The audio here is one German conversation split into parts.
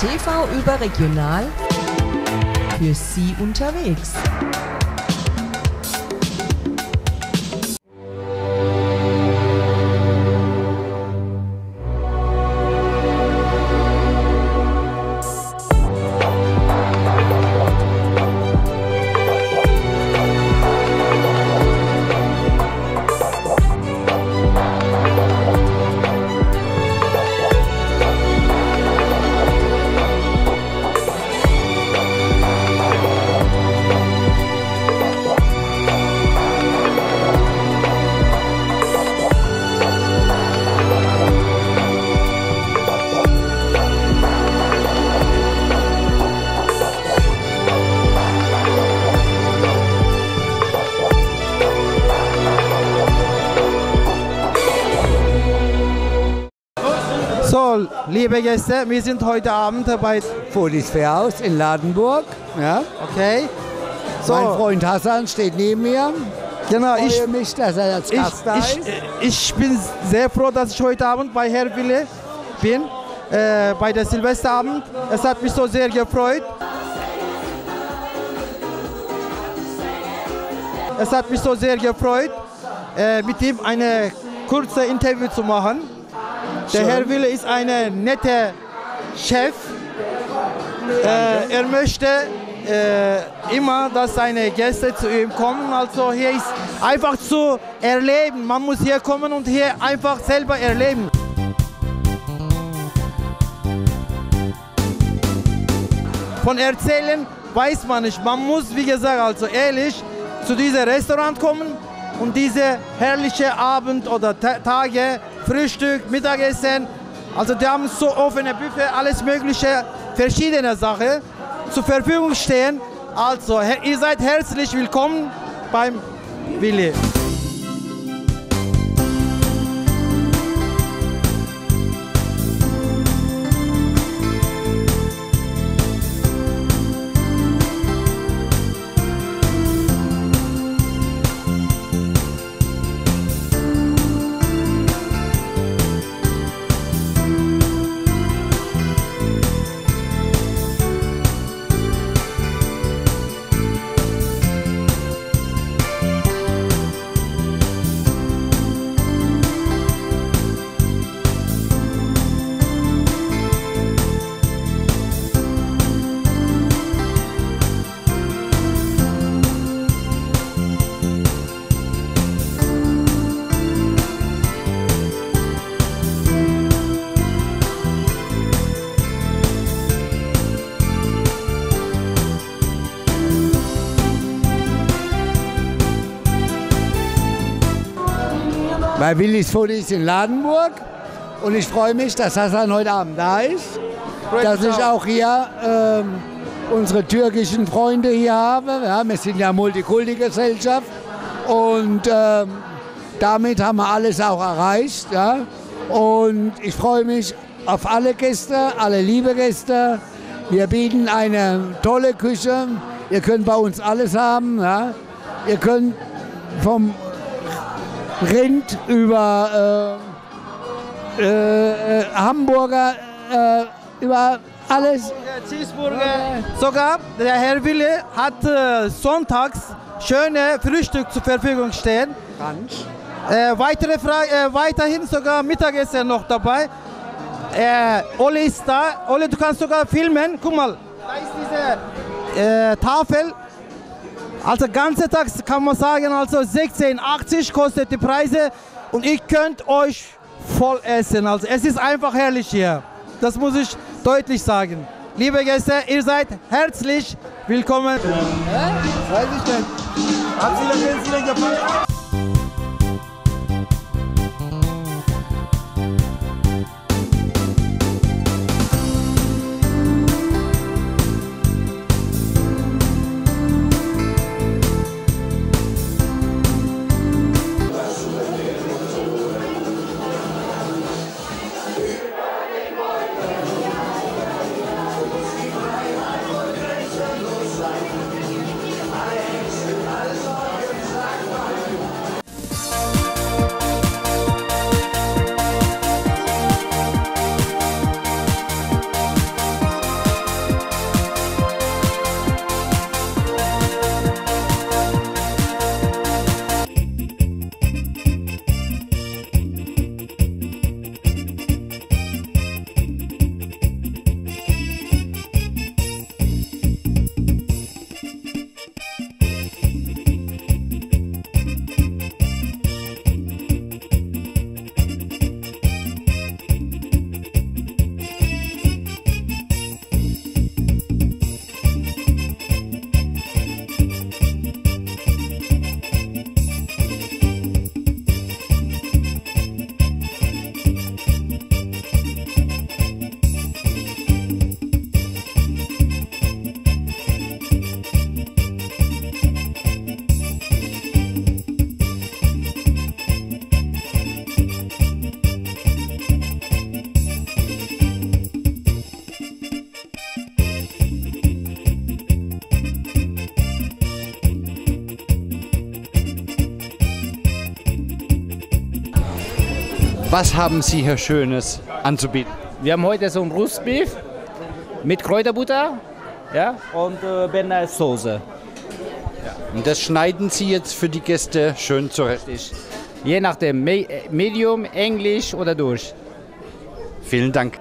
TV überregional für Sie unterwegs. So, liebe Gäste, wir sind heute Abend bei Fodys Fährhaus in Ladenburg. Ja, okay. So. Mein Freund Hassan steht neben mir. Genau, ich freue mich, dass er als Gast da ist. Ich bin sehr froh, dass ich heute Abend bei Herr Wille bin, bei der Silvesterabend. Es hat mich so sehr gefreut. Es hat mich so sehr gefreut, mit ihm eine kurze Interview zu machen. Der Herr Wille ist ein netter Chef. Er möchte immer, dass seine Gäste zu ihm kommen. Also hier ist einfach zu erleben. Man muss hier kommen und hier einfach selber erleben. Von Erzählen weiß man nicht. Man muss, wie gesagt, also ehrlich zu diesem Restaurant kommen und diese herrliche Abend oder Tage, Frühstück, Mittagessen, also die haben so offene Buffet, alles mögliche, verschiedene Sachen zur Verfügung stehen. Also ihr seid herzlich willkommen beim Wille. Bei Willis Fodys in Ladenburg und ich freue mich, dass Hassan heute Abend da ist, dass ich auch hier unsere türkischen Freunde hier habe. Ja, wir sind ja Multikulti-Gesellschaft und damit haben wir alles auch erreicht. Ja. Und ich freue mich auf alle Gäste, alle liebe Gäste. Wir bieten eine tolle Küche. Ihr könnt bei uns alles haben. Ja. Ihr könnt vom Rind über Hamburger, über alles. Cheeseburger. Sogar der Herr Wille hat sonntags schöne Frühstück zur Verfügung stehen. Weitere Frage, weiterhin sogar Mittagessen noch dabei. Ole ist da. Ole, du kannst sogar filmen. Guck mal, da ist diese Tafel. Also ganze Tag kann man sagen, also 16,80 kostet die Preise und ihr könnt euch voll essen. Also es ist einfach herrlich hier. Das muss ich deutlich sagen. Liebe Gäste, ihr seid herzlich willkommen. Weiß ich nicht. Hat Sie das gefallen? Was haben Sie hier Schönes anzubieten? Wir haben heute so ein Roastbeef mit Kräuterbutter, ja, und Bearnaise-Soße. Und das schneiden Sie jetzt für die Gäste schön zurecht. Je nachdem, Medium, Englisch oder durch. Vielen Dank.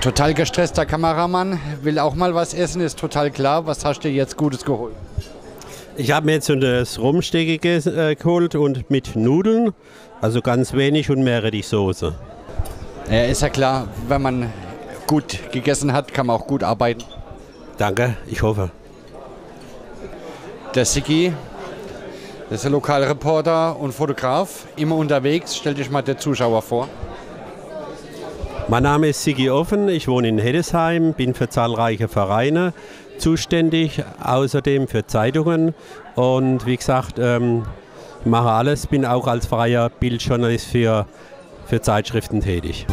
Total gestresster Kameramann, will auch mal was essen, ist total klar. Was hast du jetzt Gutes geholt? Ich habe mir jetzt das Rumstecke geholt und mit Nudeln, also ganz wenig und mehr Rettichsoße. Ja, ist ja klar, wenn man gut gegessen hat, kann man auch gut arbeiten. Danke, ich hoffe. Der Sigi, das ist der Lokalreporter und Fotograf, immer unterwegs. Stell dich mal der Zuschauer vor. Mein Name ist Sigi Offen, ich wohne in Heddesheim, bin für zahlreiche Vereine zuständig, außerdem für Zeitungen und wie gesagt, mache alles, bin auch als freier Bildjournalist für Zeitschriften tätig.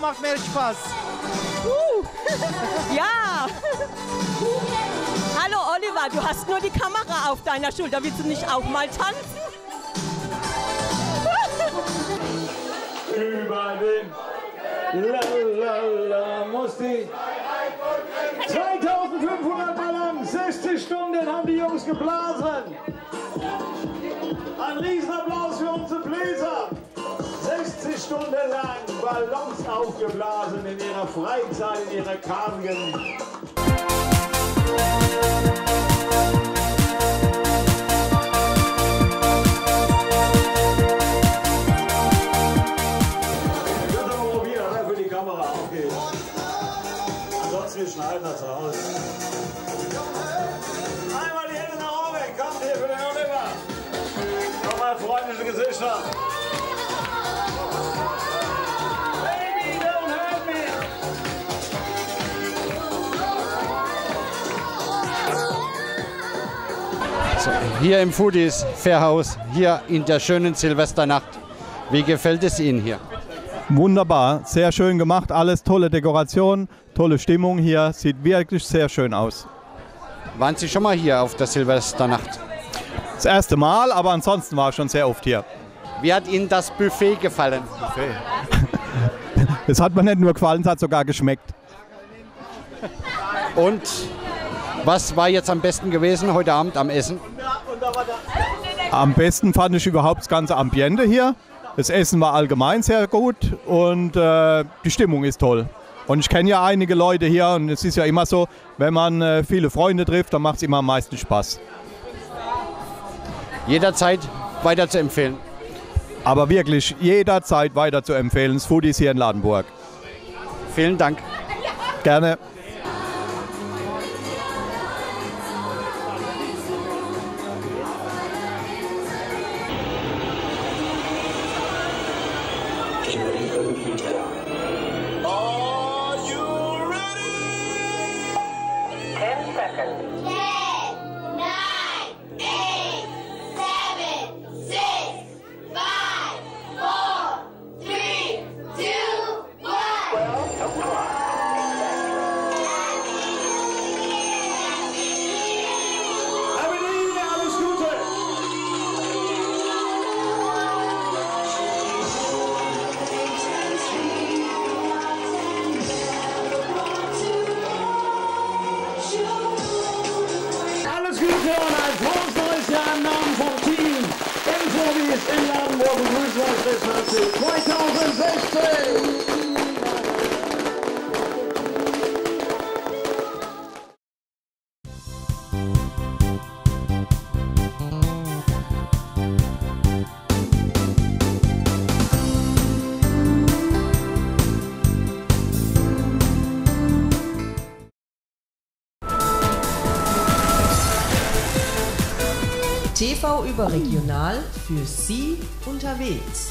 Macht mehr Spaß. Ja. Hallo Oliver, du hast nur die Kamera auf deiner Schulter. Willst du nicht auch mal tanzen? Über den Lalala Musti. 2500 Ballern, 60 Stunden haben die Jungs geblasen. Ein Riesenapplaus für unsere Bläser. 60 Stunden lang Ballons aufgeblasen in ihrer Freizeit, in ihrer Kargen. Wir können aber probieren, einfach die Kamera aufgeht. Ansonsten wir schneiden das raus. Einmal die Hände nach oben, kommt hier für den Oliver. Nochmal freundliche Gesichter. So, hier im Fodys Fährhaus, hier in der schönen Silvesternacht. Wie gefällt es Ihnen hier? Wunderbar, sehr schön gemacht, alles tolle Dekoration, tolle Stimmung hier, sieht wirklich sehr schön aus. Waren Sie schon mal hier auf der Silvesternacht? Das erste Mal, aber ansonsten war ich schon sehr oft hier. Wie hat Ihnen das Buffet gefallen? Es hat mir nicht nur gefallen, es hat sogar geschmeckt. Und was war jetzt am besten gewesen heute Abend am Essen? Am besten fand ich überhaupt das ganze Ambiente hier. Das Essen war allgemein sehr gut und die Stimmung ist toll. Und ich kenne ja einige Leute hier und es ist ja immer so, wenn man viele Freunde trifft, dann macht es immer am meisten Spaß. Jederzeit weiter zu empfehlen. Aber wirklich jederzeit weiter zu empfehlen. Das Fodys hier in Ladenburg. Vielen Dank. Gerne. begrüßen euch recht herzlich 2016! TV überregional für Sie unterwegs.